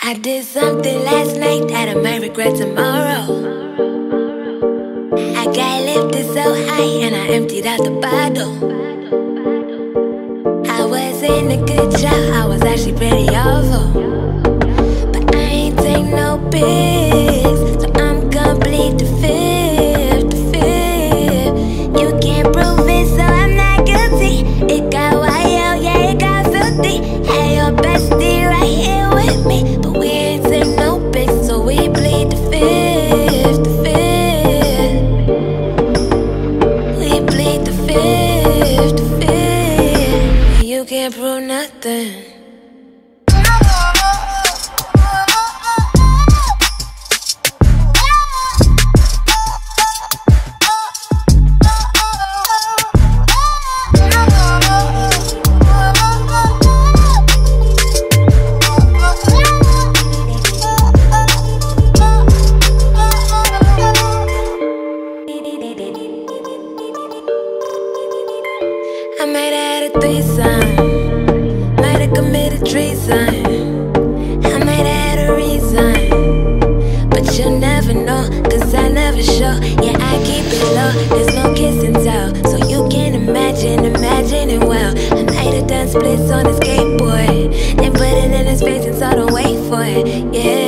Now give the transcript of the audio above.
I did something last night that I might regret tomorrow. I got lifted so high and I emptied out the bottle. I wasn't a good child, I was actually pretty awful. But I ain't take no pics, so I'm complete to fifth, to fifth. You can't prove it, so I'm not guilty. It got wild, yeah, it got filthy. Had your bestie right here with me, but we ain't take no pics, so we bleed the fifth, the fifth. We bleed the fifth, the fifth. You can't prove nothing. I might have had a threesome, might have committed treason. I might have had a reason, but you'll never know, cause I never show. Yeah, I keep it low, there's no kiss and tell, so you can imagine, imagine it well. I might have done splits on a skateboard, then put it in his face and so don't wait for it, yeah.